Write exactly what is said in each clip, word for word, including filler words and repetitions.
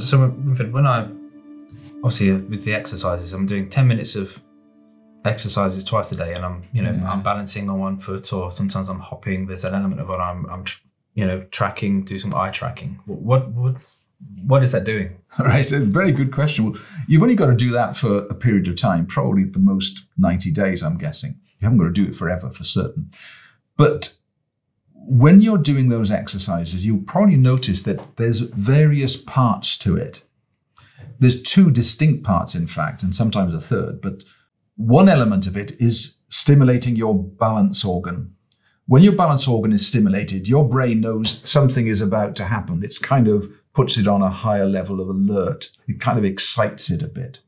So when I, obviously with the exercises, I'm doing ten minutes of exercises twice a day, and I'm, you know, yeah. I'm balancing on one foot, or sometimes I'm hopping. There's an element of what I'm, I'm you know, tracking, do some eye tracking. What, what, what is that doing? All right, a very good question. Well, you've only got to do that for a period of time, probably the most ninety days, I'm guessing. You haven't got to do it forever for certain. But when you're doing those exercises, you'll probably notice that there's various parts to it. There's two distinct parts, in fact, and sometimes a third, but one element of it is stimulating your balance organ. When your balance organ is stimulated, your brain knows something is about to happen. It's kind of puts it on a higher level of alert. It kind of excites it a bit.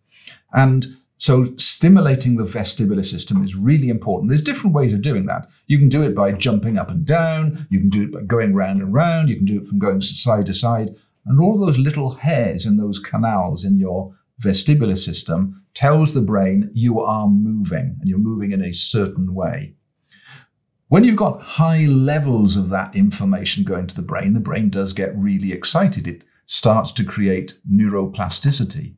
And so stimulating the vestibular system is really important. There's different ways of doing that. You can do it by jumping up and down. You can do it by going round and round. You can do it from going side to side. And all those little hairs in those canals in your vestibular system tells the brain you are moving, and you're moving in a certain way. When you've got high levels of that information going to the brain, the brain does get really excited. It starts to create neuroplasticity.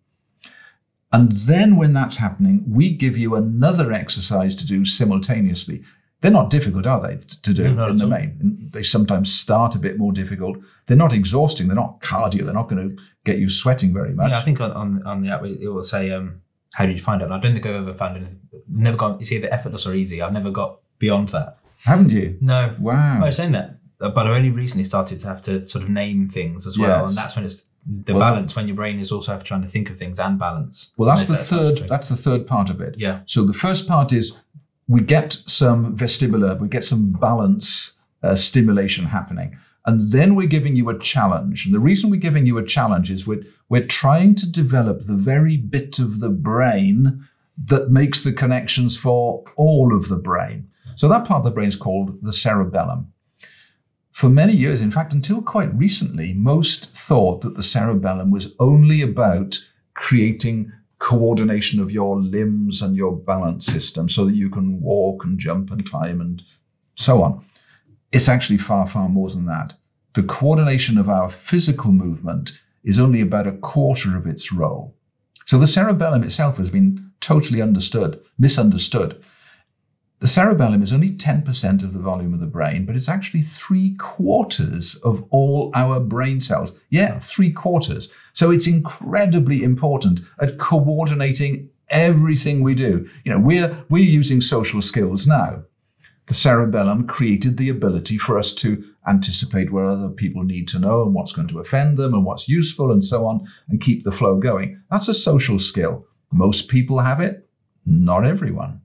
And then when that's happening, we give you another exercise to do simultaneously. They're not difficult, are they, to do in the main? They sometimes start a bit more difficult. They're not exhausting. They're not cardio. They're not going to get you sweating very much. Yeah, I think on, on, on the app, it will say, um, how did you find it? And I don't think I've ever found it. Never gone, it's either effortless or easy. I've never got beyond that. Haven't you? No. Wow. I was saying that, but I only recently started to have to sort of name things as well. Yes. And that's when it's, the well, balance, when your brain is also trying to think of things and balance. Well, that's the third, that's the third part of it. Yeah. So the first part is we get some vestibular, we get some balance uh, stimulation happening. And then we're giving you a challenge. And the reason we're giving you a challenge is we're, we're trying to develop the very bit of the brain that makes the connections for all of the brain. So that part of the brain is called the cerebellum. For many years, in fact, until quite recently, most thought that the cerebellum was only about creating coordination of your limbs and your balance system so that you can walk and jump and climb and so on. It's actually far, far more than that. The coordination of our physical movement is only about a quarter of its role. So the cerebellum itself has been totally understood, misunderstood. The cerebellum is only ten percent of the volume of the brain, but it's actually three quarters of all our brain cells. Yeah, three quarters. So it's incredibly important at coordinating everything we do. You know, we're, we're using social skills now. The cerebellum created the ability for us to anticipate what other people need to know and what's going to offend them and what's useful and so on, and keep the flow going. That's a social skill. Most people have it, not everyone.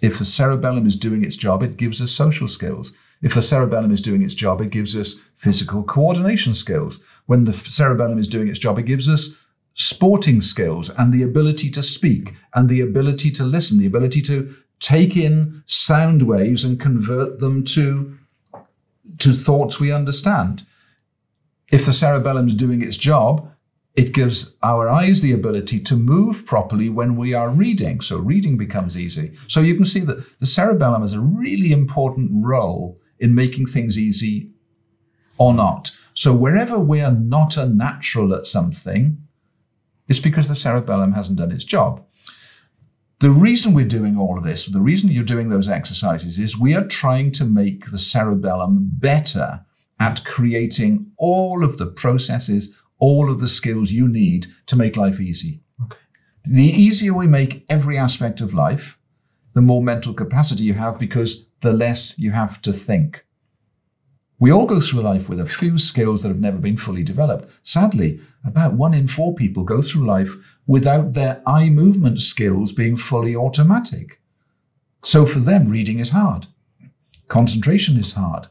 If the cerebellum is doing its job, it gives us social skills. If the cerebellum is doing its job, it gives us physical coordination skills. When the cerebellum is doing its job, it gives us sporting skills and the ability to speak and the ability to listen, the ability to take in sound waves and convert them to, to thoughts we understand. If the cerebellum is doing its job, it gives our eyes the ability to move properly when we are reading. So reading becomes easy. So you can see that the cerebellum has a really important role in making things easy or not. So wherever we are not a natural at something, it's because the cerebellum hasn't done its job. The reason we're doing all of this, the reason you're doing those exercises, is we are trying to make the cerebellum better at creating all of the processes, all of the skills you need to make life easy. Okay. The easier we make every aspect of life, the more mental capacity you have, because the less you have to think. We all go through life with a few skills that have never been fully developed. Sadly, about one in four people go through life without their eye movement skills being fully automatic. So for them, reading is hard. Concentration is hard,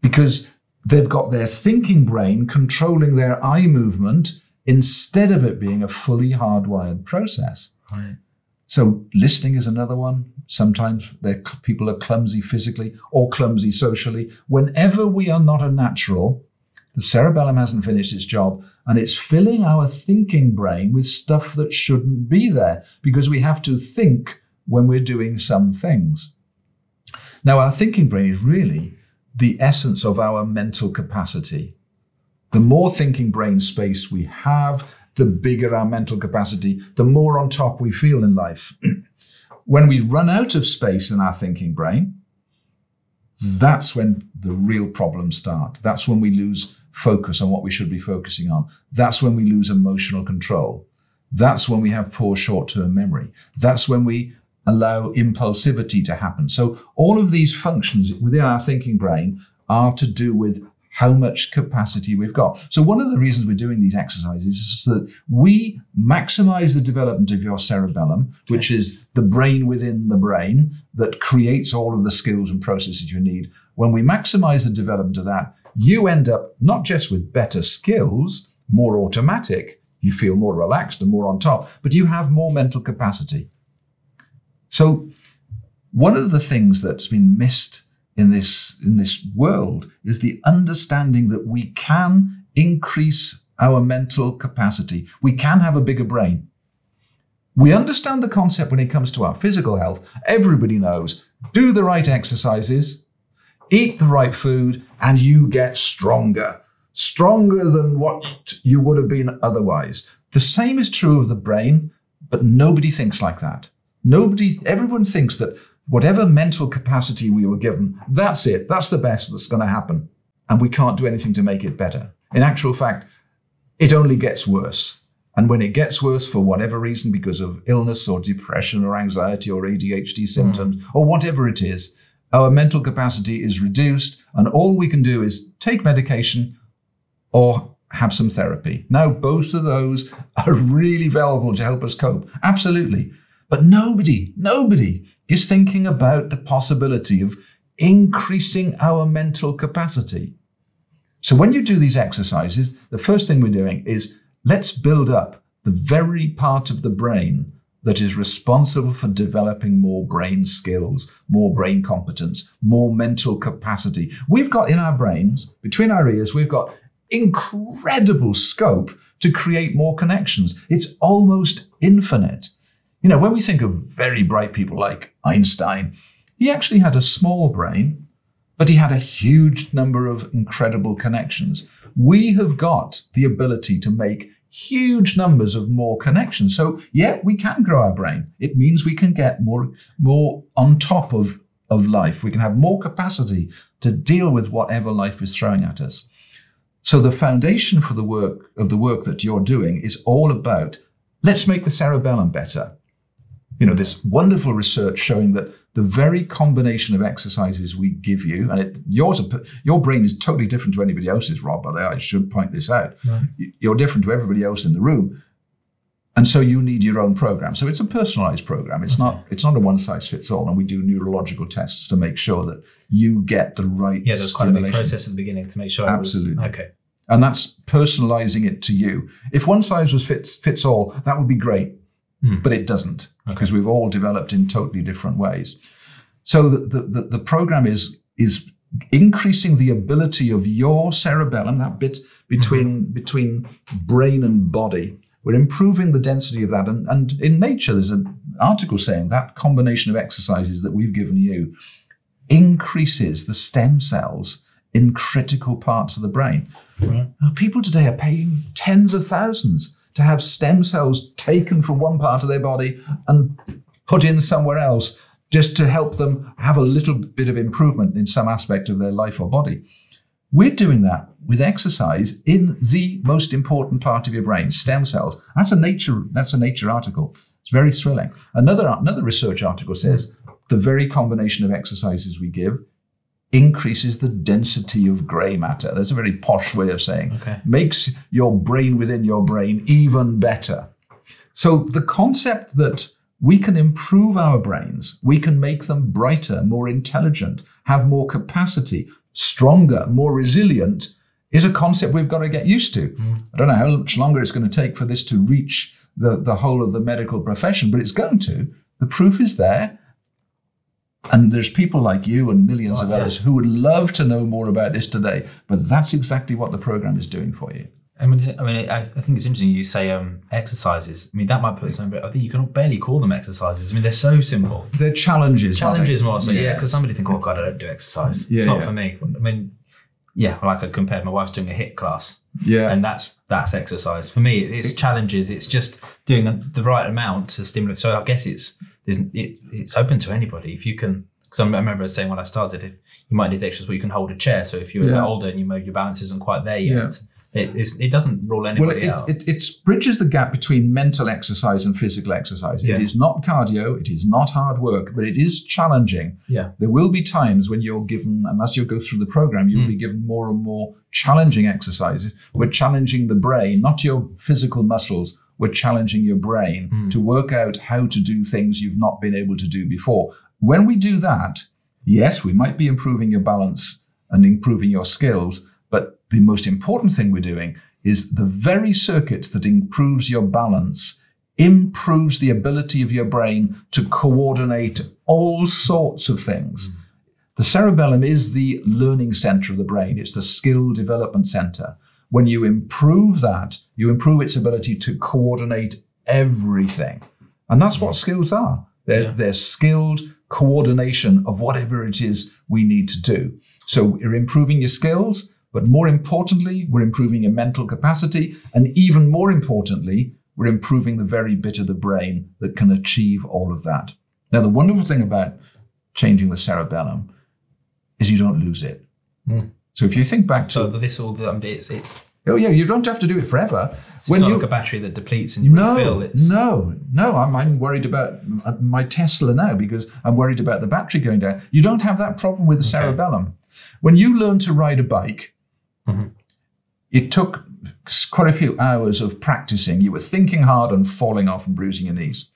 because they've got their thinking brain controlling their eye movement instead of it being a fully hardwired process. Right. So listening is another one. Sometimes people are clumsy physically or clumsy socially. Whenever we are not a natural, the cerebellum hasn't finished its job, and it's filling our thinking brain with stuff that shouldn't be there, because we have to think when we're doing some things. Now, our thinking brain is really the essence of our mental capacity. The more thinking brain space we have, the bigger our mental capacity, the more on top we feel in life. When we run out of space in our thinking brain, that's when the real problems start. That's when we lose focus on what we should be focusing on. That's when we lose emotional control. That's when we have poor short-term memory. That's when we allow impulsivity to happen. So all of these functions within our thinking brain are to do with how much capacity we've got. So one of the reasons we're doing these exercises is so that we maximize the development of your cerebellum, okay, which is the brain within the brain that creates all of the skills and processes you need. When we maximize the development of that, you end up not just with better skills, more automatic, you feel more relaxed and more on top, but you have more mental capacity. So one of the things that's been missed in this, in this world is the understanding that we can increase our mental capacity. We can have a bigger brain. We understand the concept when it comes to our physical health. Everybody knows, do the right exercises, eat the right food, and you get stronger. Stronger than what you would have been otherwise. The same is true of the brain, but nobody thinks like that. Nobody, everyone thinks that whatever mental capacity we were given, that's it. That's the best that's going to happen. And we can't do anything to make it better. In actual fact, it only gets worse. And when it gets worse for whatever reason, because of illness or depression or anxiety or A D H D symptoms, mm. or whatever it is, our mental capacity is reduced. And all we can do is take medication or have some therapy. Now, both of those are really valuable to help us cope. Absolutely. But nobody, nobody is thinking about the possibility of increasing our mental capacity. So when you do these exercises, the first thing we're doing is let's build up the very part of the brain that is responsible for developing more brain skills, more brain competence, more mental capacity. We've got in our brains, between our ears, we've got incredible scope to create more connections. It's almost infinite. You know, when we think of very bright people like Einstein, he actually had a small brain, but he had a huge number of incredible connections. We have got the ability to make huge numbers of more connections. So yeah, we can grow our brain. It means we can get more, more on top of, of life. We can have more capacity to deal with whatever life is throwing at us. So the foundation for the work of the work that you're doing is all about, let's make the cerebellum better. You know, this wonderful research showing that the very combination of exercises we give you, and it, yours, your brain is totally different to anybody else's, Rob, by the way, I should point this out. Right. You're different to everybody else in the room. And so you need your own program. So it's a personalized program. It's okay. not It's not a one-size-fits-all. And we do neurological tests to make sure that you get the right Yeah, there's quite a big process at the beginning to make sure. Absolutely. Was, okay. And that's personalizing it to you. If one size was fits, fits all, that would be great. But it doesn't, because okay. we've all developed in totally different ways. So the, the, the program is, is increasing the ability of your cerebellum, that bit between, mm-hmm. between brain and body. We're improving the density of that. And, and in Nature, there's an article saying that combination of exercises that we've given you increases the stem cells in critical parts of the brain. Right. People today are paying tens of thousands to have stem cells taken from one part of their body and put in somewhere else just to help them have a little bit of improvement in some aspect of their life or body. We're doing that with exercise in the most important part of your brain, stem cells. That's a Nature, that's a Nature article. It's very thrilling. Another, another research article says the very combination of exercises we give increases the density of grey matter. That's a very posh way of saying, okay. makes your brain within your brain even better. So the concept that we can improve our brains, we can make them brighter, more intelligent, have more capacity, stronger, more resilient, is a concept we've got to get used to. Mm. I don't know how much longer it's going to take for this to reach the, the whole of the medical profession, but it's going to. The proof is there. And there's people like you and millions oh, of others yeah. who would love to know more about this today, but that's exactly what the program is doing for you. I mean, I mean, I think it's interesting you say um, exercises. I mean, that might put something, but I think you can barely call them exercises. I mean, they're so simple. They're challenges. Challenges more so, yes. yeah, because somebody think, oh God, I don't do exercise. Yeah, it's not yeah. for me. I mean, Yeah, like I compared, my wife's doing a HIIT class. Yeah. And that's that's exercise. For me, it's challenges. It's just doing the right amount to stimulate. So I guess it's it, it's open to anybody. If you can, because I remember saying when I started, if you might need exercise where you can hold a chair. So if you're yeah. older and you know your balance isn't quite there yet, yeah. it, it's, it doesn't rule anybody well, it, out. It, it, it bridges the gap between mental exercise and physical exercise. It yeah. is not cardio. It is not hard work, but it is challenging. Yeah. There will be times when you're given, and as you go through the program, you'll mm. be given more and more challenging exercises. We're challenging the brain, not your physical muscles. We're challenging your brain mm. to work out how to do things you've not been able to do before. When we do that, yes, we might be improving your balance and improving your skills, but the most important thing we're doing is the very circuits that improves your balance, improves the ability of your brain to coordinate all sorts of things. Mm. The cerebellum is the learning center of the brain. It's the skill development center. When you improve that, you improve its ability to coordinate everything. And that's what skills are. They're, yeah. they're skilled coordination of whatever it is we need to do. So we're improving your skills, but more importantly, we're improving your mental capacity. And even more importantly, we're improving the very bit of the brain that can achieve all of that. Now, the wonderful thing about changing the cerebellum is you don't lose it. Mm. So if you think back to so this, all the um, it's, it's oh yeah, you don't have to do it forever. It's when not you, like a battery that depletes and you no, refill. It's no, no. I'm I'm worried about my Tesla now because I'm worried about the battery going down. You don't have that problem with the okay. cerebellum. When you learn to ride a bike, mm-hmm. it took quite a few hours of practicing. You were thinking hard and falling off and bruising your knees.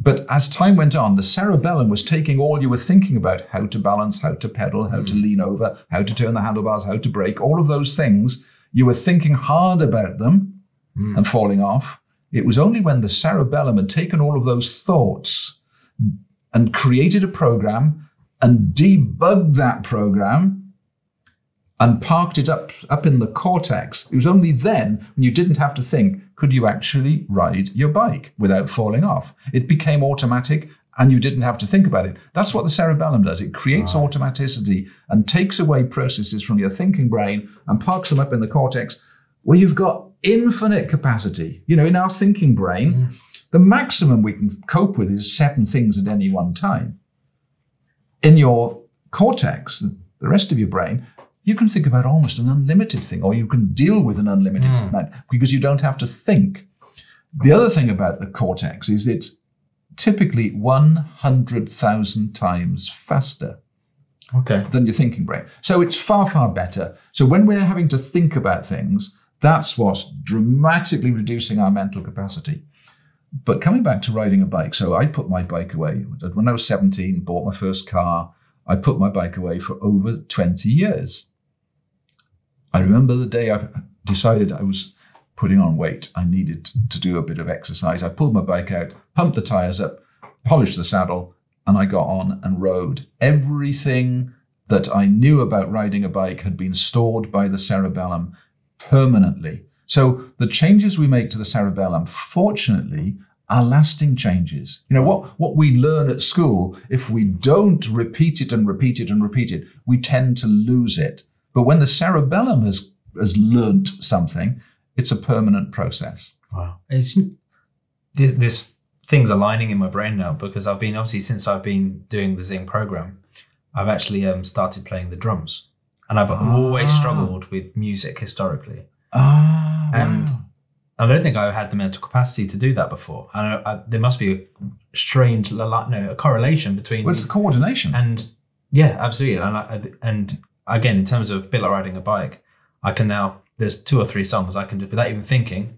But as time went on, the cerebellum was taking all you were thinking about, how to balance, how to pedal, how mm. to lean over, how to turn the handlebars, how to brake, all of those things. You were thinking hard about them mm. and falling off. It was only when the cerebellum had taken all of those thoughts and created a program and debugged that program and parked it up, up in the cortex. It was only then when you didn't have to think, could you actually ride your bike without falling off? It became automatic and you didn't have to think about it. That's what the cerebellum does. It creates right. automaticity and takes away processes from your thinking brain and parks them up in the cortex where you've got infinite capacity. You know, in our thinking brain, mm. the maximum we can cope with is seven things at any one time. In your cortex, the rest of your brain, you can think about almost an unlimited thing, or you can deal with an unlimited mm. amount because you don't have to think. The other thing about the cortex is it's typically one hundred thousand times faster okay. than your thinking brain. So it's far, far better. So when we're having to think about things, that's what's dramatically reducing our mental capacity. But coming back to riding a bike, so I put my bike away. When I was seventeen, bought my first car, I put my bike away for over twenty years. I remember the day I decided I was putting on weight. I needed to do a bit of exercise. I pulled my bike out, pumped the tires up, polished the saddle, and I got on and rode. Everything that I knew about riding a bike had been stored by the cerebellum permanently. So the changes we make to the cerebellum, fortunately, are lasting changes. You know, what, what we learn at school, if we don't repeat it and repeat it and repeat it, we tend to lose it. But when the cerebellum has, has learnt something, it's a permanent process. Wow. It's, there's things aligning in my brain now because I've been, obviously, since I've been doing the Zing program, I've actually um, started playing the drums. And I've ah. always struggled with music historically. Ah, and wow. I don't think I had the mental capacity to do that before. I, I, there must be a strange, no, a correlation between. Well, it's the coordination. And yeah, absolutely. And, I, and again, in terms of a bit like riding a bike, I can now, there's two or three songs I can do without even thinking.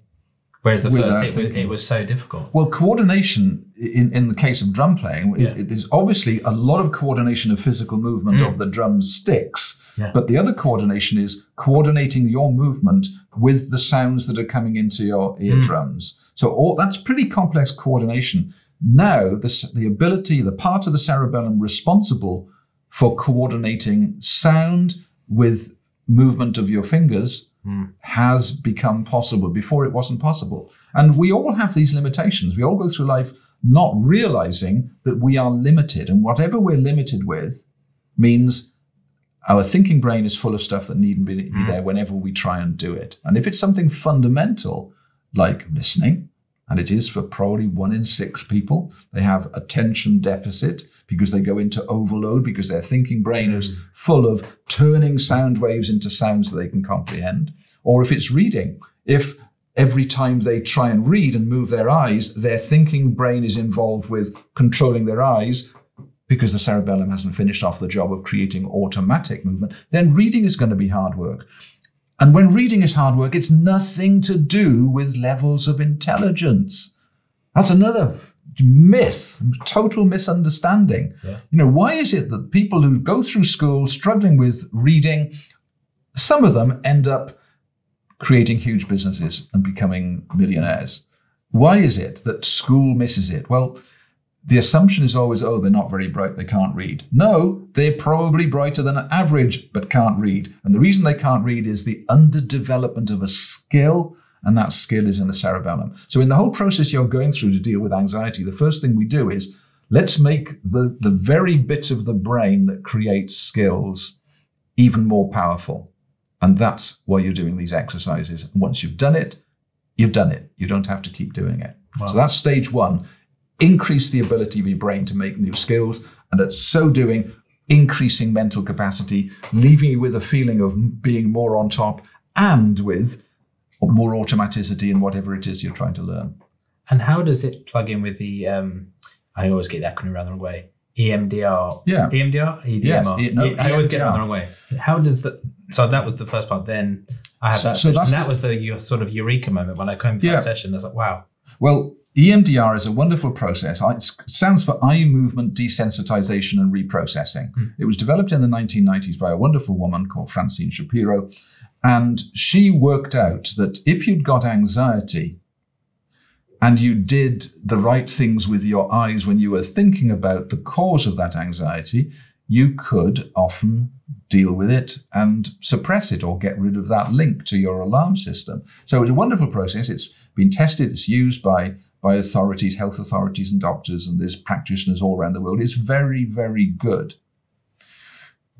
Whereas the without first thinking. It, it was so difficult. Well, coordination in, in the case of drum playing, yeah. it, there's obviously a lot of coordination of physical movement mm. of the drum sticks. Yeah. But the other coordination is coordinating your movement with the sounds that are coming into your eardrums. Mm. So all, that's pretty complex coordination. Now, the, the ability, the part of the cerebellum responsible for coordinating sound with movement of your fingers mm. has become possible. Before, it wasn't possible. And we all have these limitations. We all go through life not realizing that we are limited. And whatever we're limited with means Our thinking brain is full of stuff that needn't be there whenever we try and do it. And if it's something fundamental, like listening, and it is for probably one in six people, they have attention deficit because they go into overload because their thinking brain is full of turning sound waves into sounds that they can comprehend. Or if it's reading, if every time they try and read and move their eyes, their thinking brain is involved with controlling their eyes, because the cerebellum hasn't finished off the job of creating automatic movement, then reading is going to be hard work. And when reading is hard work, it's nothing to do with levels of intelligence. That's another myth, total misunderstanding. Yeah. You know, why is it that people who go through school struggling with reading, some of them end up creating huge businesses and becoming millionaires? Why is it that school misses it? Well, the assumption is always, oh, they're not very bright, they can't read. No, they're probably brighter than average, but can't read. And the reason they can't read is the underdevelopment of a skill, and that skill is in the cerebellum. So in the whole process you're going through to deal with anxiety, the first thing we do is, let's make the, the very bit of the brain that creates skills even more powerful. And that's why you're doing these exercises. And once you've done it, you've done it. You don't have to keep doing it. Wow. So that's stage one. Increase the ability of your brain to make new skills, and at so doing, increasing mental capacity, leaving you with a feeling of being more on top and with more automaticity in whatever it is you're trying to learn. And how does it plug in with the, um, I always get that acronym around the wrong way, E M D R? Yeah. E M D R? E D M R? Yes, e no, I always get it around the wrong way. How does the, so that was the first part, then I had so, that, so and that the, was the your sort of eureka moment when I came to yeah. that session. I was like, wow. Well, E M D R is a wonderful process. It stands for eye movement desensitization and reprocessing. Mm. It was developed in the nineteen nineties by a wonderful woman called Francine Shapiro. And she worked out that if you'd got anxiety and you did the right things with your eyes when you were thinking about the cause of that anxiety, you could often deal with it and suppress it or get rid of that link to your alarm system. So it's a wonderful process. It's been tested. It's used by by authorities, health authorities and doctors, and there's practitioners all around the world. It's very, very good.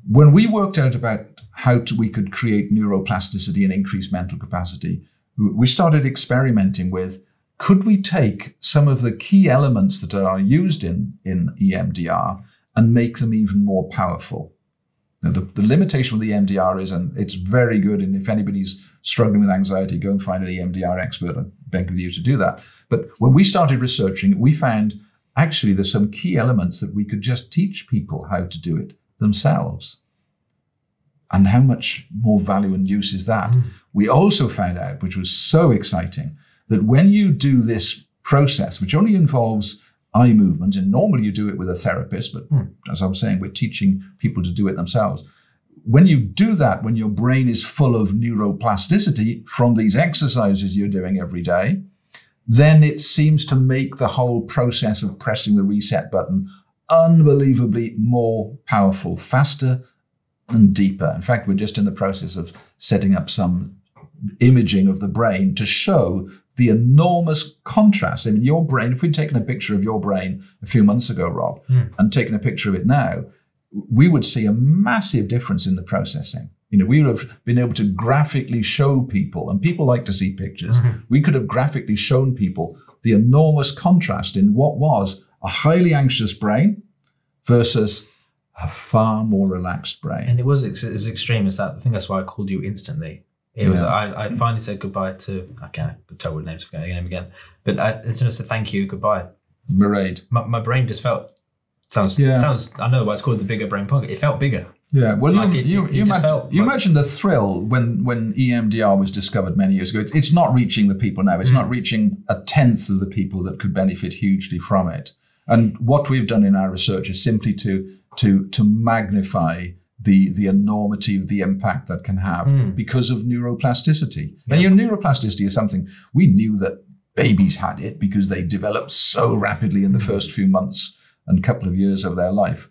When we worked out about how to, we could create neuroplasticity and increase mental capacity, we started experimenting with, could we take some of the key elements that are used in, in E M D R and make them even more powerful? Now, the, the limitation with E M D R is, and it's very good, and if anybody's struggling with anxiety, go and find an E M D R expert. I beg of you to do that. But when we started researching, we found actually there's some key elements that we could just teach people how to do it themselves. And how much more value and use is that? Mm. We also found out, which was so exciting, that when you do this process, which only involves eye movement, and normally you do it with a therapist, but mm. as I'm saying, we're teaching people to do it themselves. When you do that, when your brain is full of neuroplasticity from these exercises you're doing every day, then it seems to make the whole process of pressing the reset button unbelievably more powerful, faster and deeper. In fact, we're just in the process of setting up some imaging of the brain to show the enormous contrast in your brain. If we'd taken a picture of your brain a few months ago, Rob, mm. and taken a picture of it now, we would see a massive difference in the processing. You know, we would have been able to graphically show people, and people like to see pictures. Mm-hmm. We could have graphically shown people the enormous contrast in what was a highly anxious brain versus a far more relaxed brain. And it was as extreme as that. I think that's why I called you instantly. It was, yeah. I, I finally said goodbye to, I can't tell what names, I forget your name again, but I, as soon as I said thank you, goodbye. Mairead. My, my brain just felt, sounds, yeah. sounds. I know why it's called The Bigger Brain Podcast. It felt bigger. Yeah, well, like you, it, you, it you, imagine, felt, you like, imagine the thrill when, when E M D R was discovered many years ago. It, it's not reaching the people now. It's mm. not reaching a tenth of the people that could benefit hugely from it. And what we've done in our research is simply to, to, to magnify the, the enormity of the impact that can have mm. because of neuroplasticity. Yep. Now, your neuroplasticity is something we knew that babies had it because they developed so rapidly in the first few months and couple of years of their life.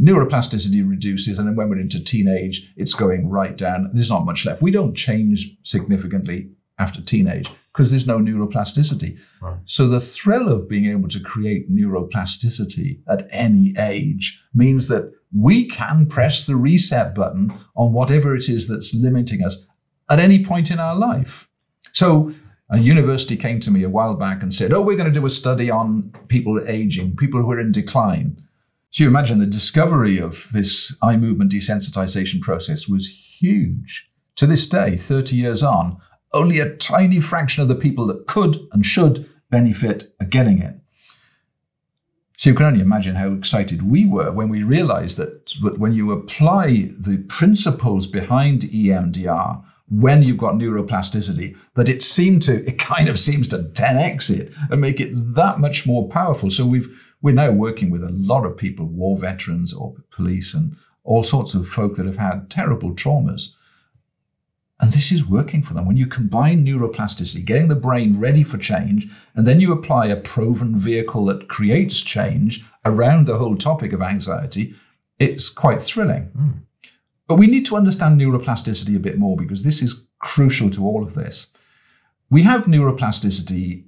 Neuroplasticity reduces, and then when we're into teenage, it's going right down. There's not much left. We don't change significantly after teenage because there's no neuroplasticity. Right. So the thrill of being able to create neuroplasticity at any age means that we can press the reset button on whatever it is that's limiting us at any point in our life. So a university came to me a while back and said, oh, we're going to do a study on people aging, people who are in decline. So you imagine the discovery of this eye movement desensitization process was huge. To this day, thirty years on, only a tiny fraction of the people that could and should benefit are getting it. So you can only imagine how excited we were when we realized that when you apply the principles behind E M D R, when you've got neuroplasticity, that it seemed to, it kind of seems to ten X it and make it that much more powerful. So we've, we're now working with a lot of people, war veterans or police and all sorts of folk that have had terrible traumas. And this is working for them. When you combine neuroplasticity, getting the brain ready for change, and then you apply a proven vehicle that creates change around the whole topic of anxiety, it's quite thrilling. Mm. But we need to understand neuroplasticity a bit more because this is crucial to all of this. We have neuroplasticity,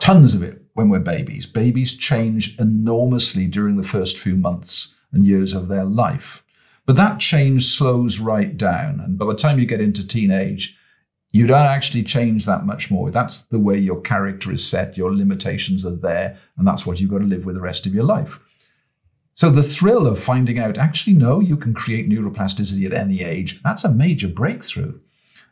tons of it, when we're babies. Babies change enormously during the first few months and years of their life. But that change slows right down. And by the time you get into teenage, you don't actually change that much more. That's the way your character is set, your limitations are there, and that's what you've got to live with the rest of your life. So the thrill of finding out, actually, no, you can create neuroplasticity at any age, that's a major breakthrough.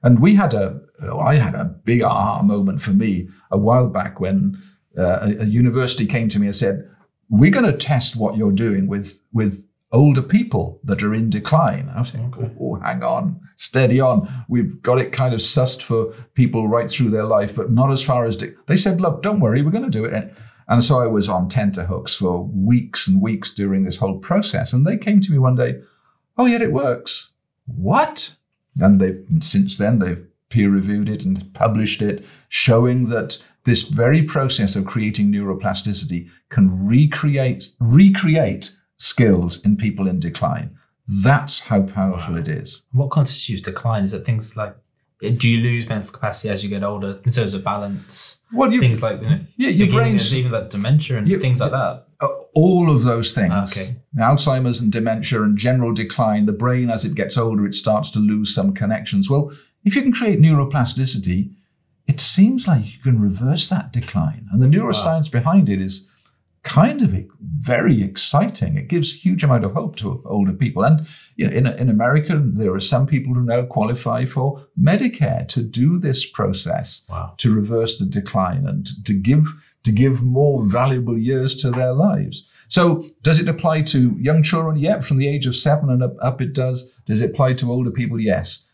And we had a, oh, I had a big aha moment for me a while back when uh, a, a university came to me and said, we're going to test what you're doing with, with older people that are in decline. I was saying, okay. oh, oh, hang on, steady on. We've got it kind of sussed for people right through their life, but not as far as, de they said, look, don't worry, we're going to do it. And, And so I was on tenterhooks for weeks and weeks during this whole process. And they came to me one day, oh, yeah, it works. What? And they've since then, they've peer-reviewed it and published it, showing that this very process of creating neuroplasticity can recreate, recreate skills in people in decline. That's how powerful wow. it is. What constitutes decline? Is it things like, do you lose mental capacity as you get older in terms of balance? Well, you, things like you know, yeah, your brain's even like dementia and you, things like that. All of those things. Okay. Alzheimer's and dementia and general decline. The brain, as it gets older, it starts to lose some connections. Well, if you can create neuroplasticity, it seems like you can reverse that decline. And the neuroscience wow. behind it is kind of very exciting. It gives a huge amount of hope to older people. And you know, in, in America, there are some people who now qualify for Medicare to do this process wow. to reverse the decline and to give, to give more valuable years to their lives. So does it apply to young children? Yeah, from the age of seven and up, up it does. Does it apply to older people? Yes.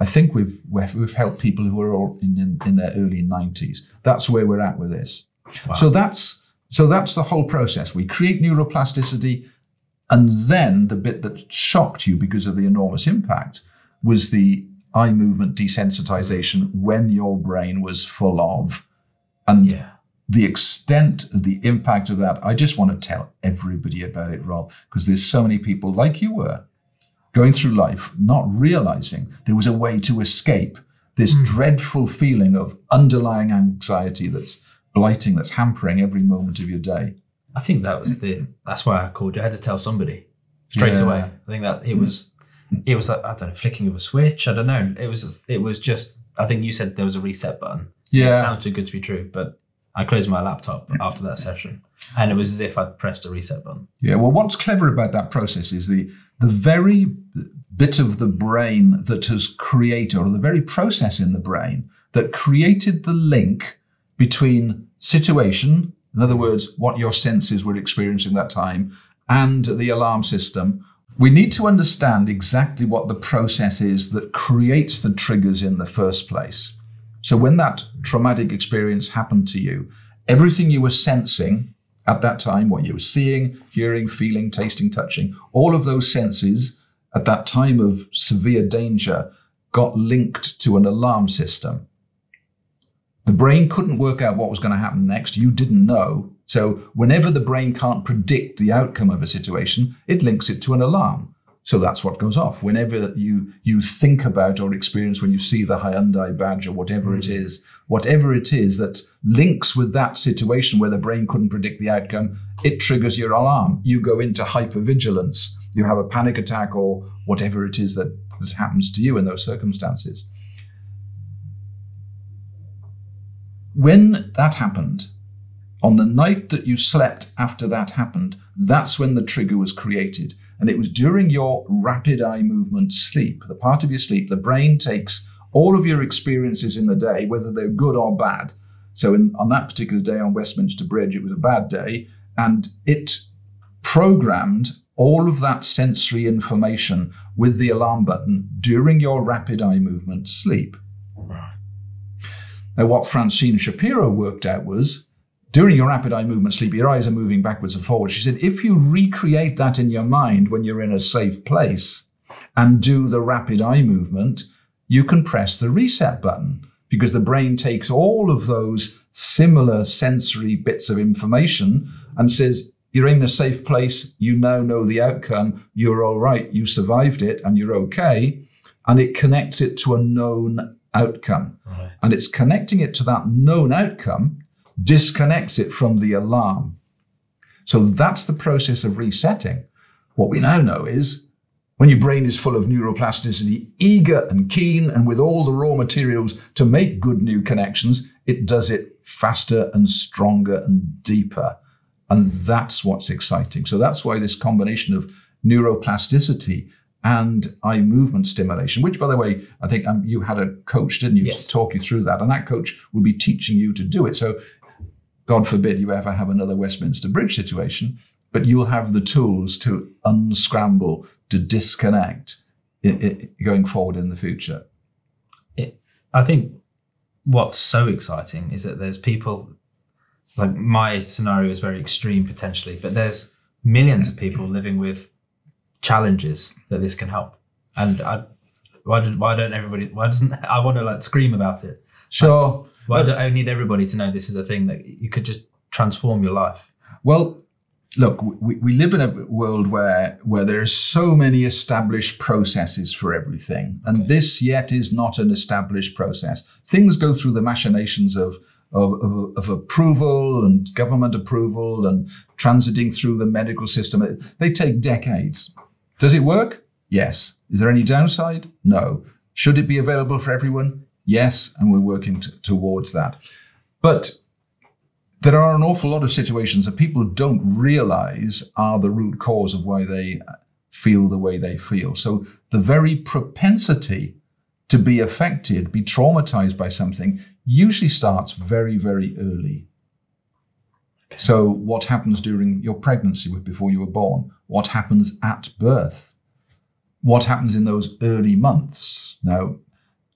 I think we've, we've helped people who are all in, in, in their early nineties. That's where we're at with this. Wow. So that's... So that's the whole process. We create neuroplasticity, and then the bit that shocked you because of the enormous impact was the eye movement desensitization when your brain was full of. And yeah. the extent of the impact of that, I just want to tell everybody about it, Rob, because there's so many people like you were going through life, not realizing there was a way to escape this mm. dreadful feeling of underlying anxiety that's blighting, that's hampering every moment of your day. I think that was the that's why I called you. I had to tell somebody straight yeah. away. I think that it was it was like, I don't know, flicking of a switch. I don't know. It was it was just I think you said there was a reset button. Yeah. It sounded too good to be true, but I closed my laptop after that session and it was as if I'd pressed a reset button. Yeah, well, what's clever about that process is the the very bit of the brain that has created, or the very process in the brain that created the link between situation, in other words, what your senses were experiencing that time, and the alarm system. We need to understand exactly what the process is that creates the triggers in the first place. So when that traumatic experience happened to you, everything you were sensing at that time, what you were seeing, hearing, feeling, tasting, touching, all of those senses at that time of severe danger got linked to an alarm system. The brain couldn't work out what was going to happen next. You didn't know. So whenever the brain can't predict the outcome of a situation, it links it to an alarm. So that's what goes off. Whenever you, you think about or experience, when you see the Hyundai badge or whatever it is, whatever it is that links with that situation where the brain couldn't predict the outcome, it triggers your alarm. You go into hypervigilance. You have a panic attack or whatever it is that, that happens to you in those circumstances. When that happened, on the night that you slept after that happened, that's when the trigger was created. And it was during your rapid eye movement sleep, the part of your sleep, the brain takes all of your experiences in the day, whether they're good or bad. So in, on that particular day on Westminster Bridge, it was a bad day, and it programmed all of that sensory information with the alarm button during your rapid eye movement sleep. Right. Now, what Francine Shapiro worked out was, during your rapid eye movement sleep, your eyes are moving backwards and forwards. She said, if you recreate that in your mind when you're in a safe place and do the rapid eye movement, you can press the reset button because the brain takes all of those similar sensory bits of information and says, you're in a safe place, you now know the outcome, you're all right, you survived it and you're okay. And it connects it to a known outcome. Right. And it's connecting it to that known outcome disconnects it from the alarm. So that's the process of resetting. What we now know is when your brain is full of neuroplasticity, eager and keen, and with all the raw materials to make good new connections, it does it faster and stronger and deeper. And that's what's exciting. So that's why this combination of neuroplasticity and eye movement stimulation, which, by the way, I think um, you had a coach, didn't you, yes. to talk you through that. And that coach will be teaching you to do it. So God forbid you ever have another Westminster Bridge situation, but you'll have the tools to unscramble, to disconnect it, it, going forward in the future. It, I think what's so exciting is that there's people, like my scenario is very extreme potentially, but there's millions of people living with challenges that this can help. And I, why, did, why don't everybody, why doesn't, I want to like scream about it. Sure. Like, Well, I, don't, I need everybody to know this is a thing that you could just transform your life. Well, look, we, we live in a world where, where there are so many established processes for everything. And okay. this yet is not an established process. Things go through the machinations of, of, of, of approval and government approval and transiting through the medical system. They take decades. Does it work? Yes. Is there any downside? No. Should it be available for everyone? Yes, and we're working t- towards that. But there are an awful lot of situations that people don't realize are the root cause of why they feel the way they feel. So the very propensity to be affected, be traumatized by something, usually starts very, very early. So what happens during your pregnancy before you were born? What happens at birth? What happens in those early months? Now,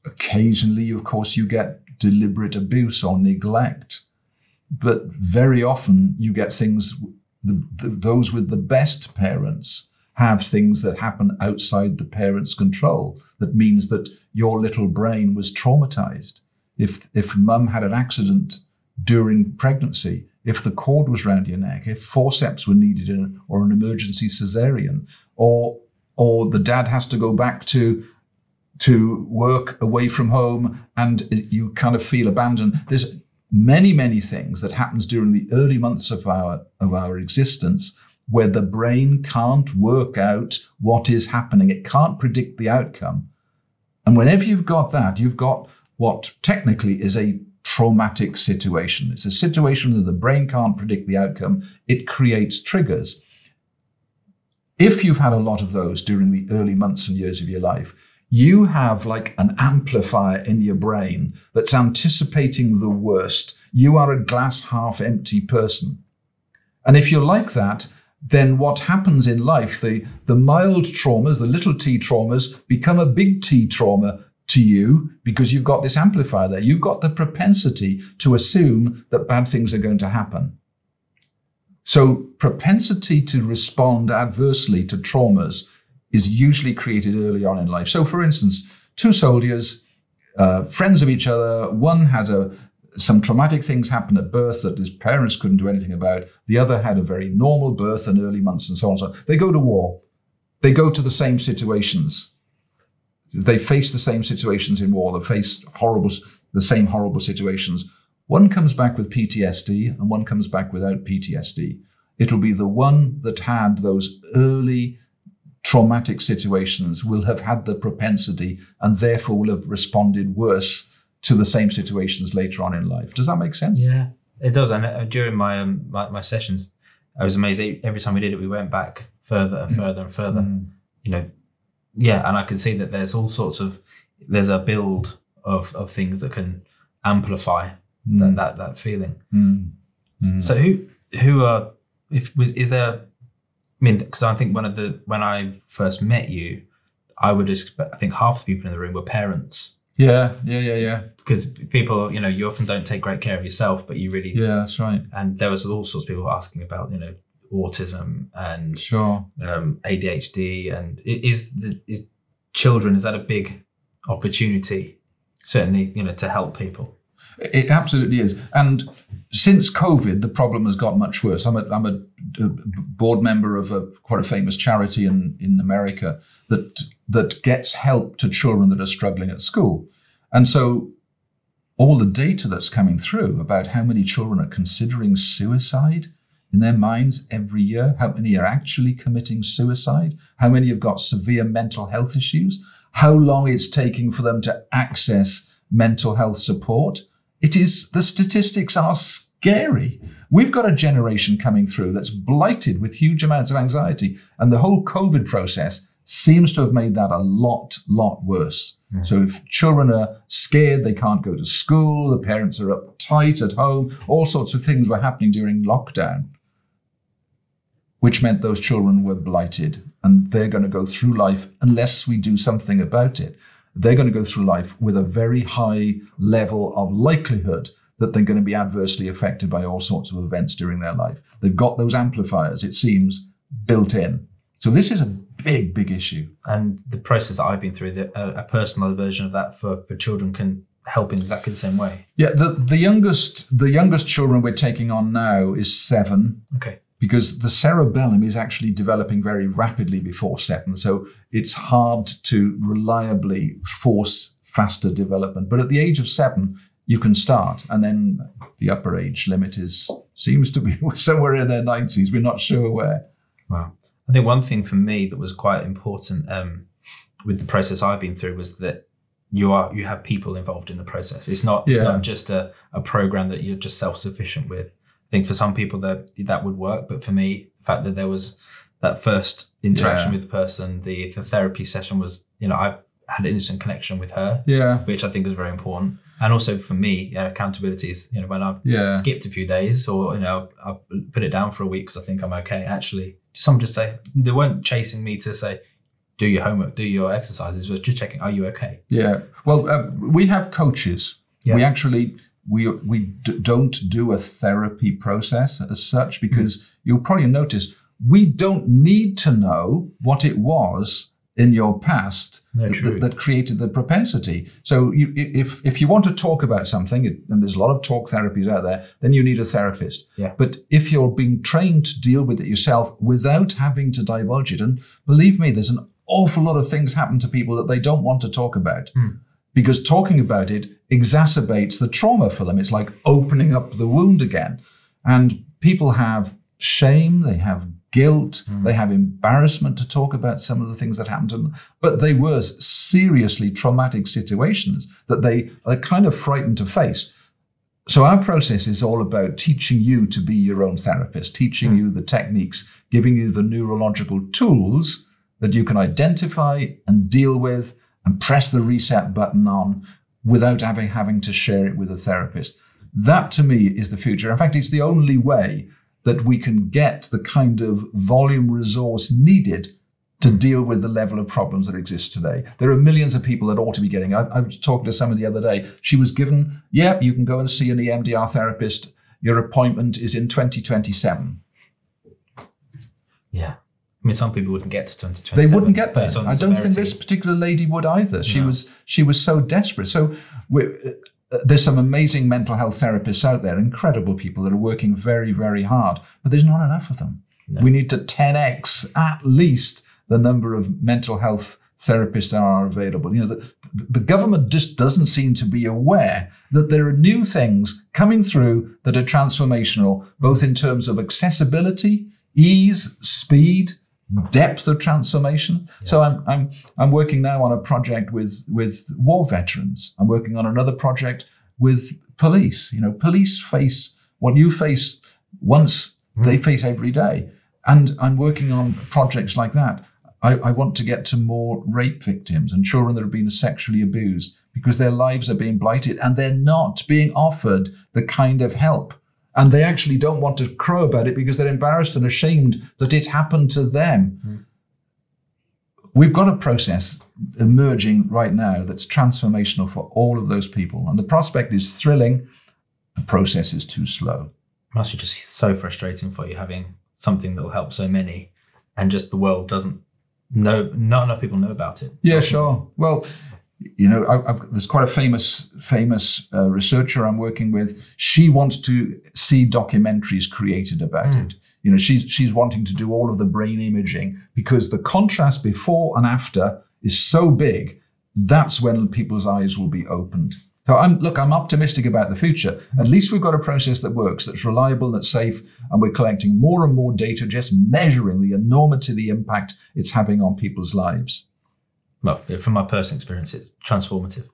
occasionally, of course, you get deliberate abuse or neglect, but very often you get things, the, the, those with the best parents have things that happen outside the parents' control. That means that your little brain was traumatized. If, if mum had an accident during pregnancy, if the cord was round your neck, if forceps were needed in, or an emergency cesarean, or, or the dad has to go back to to work away from home and you kind of feel abandoned. There's many, many things that happens during the early months of our, of our existence where the brain can't work out what is happening. It can't predict the outcome. And whenever you've got that, you've got what technically is a traumatic situation. It's a situation that the brain can't predict the outcome. It creates triggers. If you've had a lot of those during the early months and years of your life, you have like an amplifier in your brain that's anticipating the worst. You are a glass half empty person. And if you're like that, then what happens in life, the, the mild traumas, the little T traumas, become a big T trauma to you because you've got this amplifier there. You've got the propensity to assume that bad things are going to happen. So propensity to respond adversely to traumas is usually created early on in life. So for instance, two soldiers, uh, friends of each other, one had a, some traumatic things happen at birth that his parents couldn't do anything about, the other had a very normal birth and early months and so on and so on. They go to war. They go to the same situations. They face the same situations in war. They face horrible, the same horrible situations. One comes back with P T S D and one comes back without P T S D. It'll be the one that had those early traumatic situations will have had the propensity and therefore will have responded worse to the same situations later on in life. Does that make sense? Yeah, it does. And during my um, my, my sessions, I was amazed. Every time we did it, we went back further and further and further. Mm. You know, yeah. And I can see that there's all sorts of there's a build of of things that can amplify mm. that, that that feeling. Mm. Mm. So who who are if was is there? I mean, because I think one of the when I first met you, I would expect I think half the people in the room were parents. Yeah, yeah, yeah, yeah. Because people, you know, you often don't take great care of yourself, but you really yeah, that's right. And there was all sorts of people asking about, you know, autism and sure, um, A D H D, and is the is children is that a big opportunity? Certainly, you know, to help people. It absolutely is. And since COVID, the problem has got much worse. I'm a, I'm a, a board member of a, quite a famous charity in, in America that that gets help to children that are struggling at school. And so all the data that's coming through about how many children are considering suicide in their minds every year, how many are actually committing suicide, how many have got severe mental health issues, how long it's taking for them to access mental health support. It is, the statistics are scary. We've got a generation coming through that's blighted with huge amounts of anxiety. And the whole COVID process seems to have made that a lot, lot worse. Mm-hmm. So if children are scared, they can't go to school, the parents are uptight at home, all sorts of things were happening during lockdown, which meant those children were blighted and they're going to go through life unless we do something about it. They're going to go through life with a very high level of likelihood that they're going to be adversely affected by all sorts of events during their life. They've got those amplifiers, it seems, built in. So this is a big, big issue. And the process that I've been through, the, a, a personal version of that for, for children can help in exactly the same way. Yeah, the, the youngest the youngest children we're taking on now is seven. Okay. Because the cerebellum is actually developing very rapidly before seven. So it's hard to reliably force faster development. But at the age of seven, you can start. And then the upper age limit is seems to be somewhere in their nineties. We're not sure where. Wow. I think one thing for me that was quite important um, with the process I've been through was that you are you have people involved in the process. It's not, yeah. it's not just a, a program that you're just self-sufficient with. I think for some people that that would work, but for me, the fact that there was that first interaction yeah. with the person, the, the therapy session was, you know, I had an instant connection with her, yeah, which I think was very important. And also for me, uh, accountability is, you know, when I've yeah. skipped a few days or, you know, I put it down for a week because I think I'm okay. Actually, someone just say, they weren't chasing me to say, do your homework, do your exercises, was just checking, are you okay? Yeah. Well, uh, we have coaches. Yeah. We actually... We we d don't do a therapy process as such because mm. you'll probably notice we don't need to know what it was in your past no, that, that, that created the propensity. So you, if if you want to talk about something, and there's a lot of talk therapies out there, then you need a therapist. Yeah. But if you're being trained to deal with it yourself without having to divulge it, and believe me, there's an awful lot of things happen to people that they don't want to talk about. Mm. Because talking about it exacerbates the trauma for them. It's like opening up the wound again. And people have shame, they have guilt, mm. they have embarrassment to talk about some of the things that happened to them. But they were seriously traumatic situations that they are kind of frightened to face. So our process is all about teaching you to be your own therapist, teaching mm. you the techniques, giving you the neurological tools that you can identify and deal with, and press the reset button on without having, having to share it with a therapist. That to me is the future. In fact, it's the only way that we can get the kind of volume resource needed to deal with the level of problems that exist today. There are millions of people that ought to be getting. I, I was talking to someone the other day. She was given, yeah, you can go and see an E M D R therapist. Your appointment is in twenty twenty-seven. Yeah. I mean, some people wouldn't get to twenty twenty-seven. They wouldn't get there. I don't think this particular lady would either. She no. was she was so desperate. So we're, uh, there's some amazing mental health therapists out there, incredible people that are working very, very hard, but there's not enough of them. No. We need to ten X at least the number of mental health therapists are available. You know, the, the government just doesn't seem to be aware that there are new things coming through that are transformational, both in terms of accessibility, ease, speed, depth of transformation. Yeah. So I'm, I'm, I'm working now on a project with, with war veterans. I'm working on another project with police. You know, police face what you face once, mm. they face every day. And I'm working on projects like that. I, I want to get to more rape victims and children that have been sexually abused because their lives are being blighted and they're not being offered the kind of help. And they actually don't want to crow about it because they're embarrassed and ashamed that it happened to them. Mm. We've got a process emerging right now that's transformational for all of those people. And the prospect is thrilling. The process is too slow. It must be just so frustrating for you having something that will help so many and just the world doesn't know, not enough people know about it. Yeah, sure. Well, you know, I, I've, there's quite a famous, famous uh, researcher I'm working with. She wants to see documentaries created about mm. it. You know, she's, she's wanting to do all of the brain imaging because the contrast before and after is so big, that's when people's eyes will be opened. So I'm, look, I'm optimistic about the future. At least we've got a process that works, that's reliable, that's safe, and we're collecting more and more data, just measuring the enormity of the impact it's having on people's lives. Well, from my personal experience, it's transformative.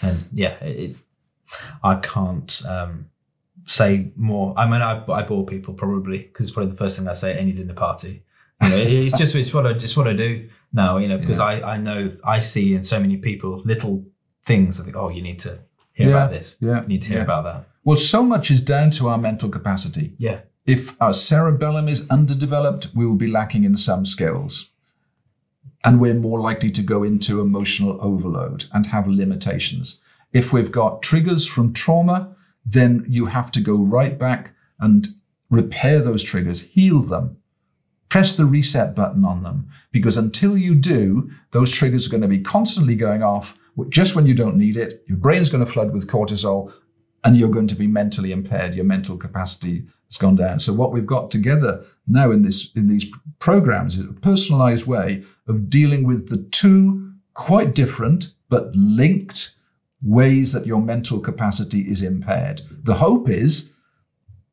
And yeah, it, I can't um, say more. I mean, I, I bore people probably because it's probably the first thing I say at any dinner party. You know, it's just it's what I just what I do now, you know, because yeah. I, I know I see in so many people little things. I think, oh, you need to hear yeah, about this. Yeah, you need to hear yeah. about that. Well, so much is down to our mental capacity. Yeah. If our cerebellum is underdeveloped, we will be lacking in some skills. And we're more likely to go into emotional overload and have limitations. If we've got triggers from trauma, then you have to go right back and repair those triggers, heal them, press the reset button on them. Because until you do, those triggers are going to be constantly going off just when you don't need it. Your brain's going to flood with cortisol and you're going to be mentally impaired. Your mental capacity has gone down. So what we've got together now in this in these programs is a personalized way of dealing with the two quite different but linked ways that your mental capacity is impaired. The hope is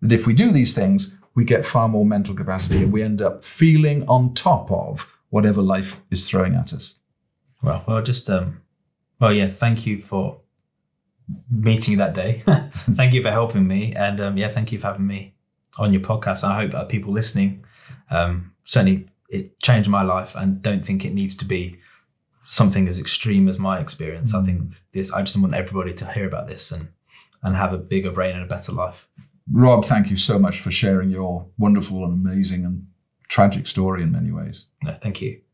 that if we do these things, we get far more mental capacity and we end up feeling on top of whatever life is throwing at us. Well, well, just, um, well, yeah, thank you for meeting you that day. Thank you for helping me. And um, yeah, thank you for having me on your podcast. I hope that people listening, um, certainly it changed my life and don't think it needs to be something as extreme as my experience. Mm-hmm. I think this, I just want everybody to hear about this and, and have a bigger brain and a better life. Rob, thank you so much for sharing your wonderful and amazing and tragic story in many ways. No, thank you.